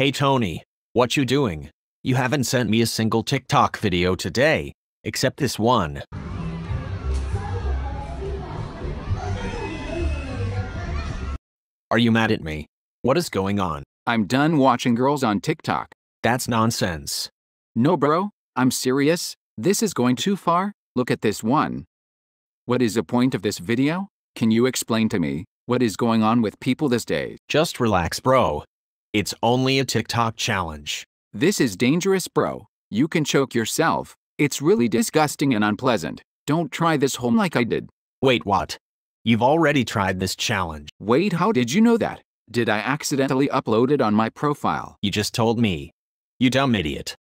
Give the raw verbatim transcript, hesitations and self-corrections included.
Hey Tony, what you doing? You haven't sent me a single TikTok video today, except this one. Are you mad at me? What is going on? I'm done watching girls on TikTok. That's nonsense. No bro, I'm serious. This is going too far. Look at this one. What is the point of this video? Can you explain to me what is going on with people this day? Just relax bro. It's only a TikTok challenge. This is dangerous bro. You can choke yourself. It's really disgusting and unpleasant. Don't try this home like I did. Wait, what? You've already tried this challenge. Wait, how did you know that? Did I accidentally upload it on my profile? You just told me. You dumb idiot.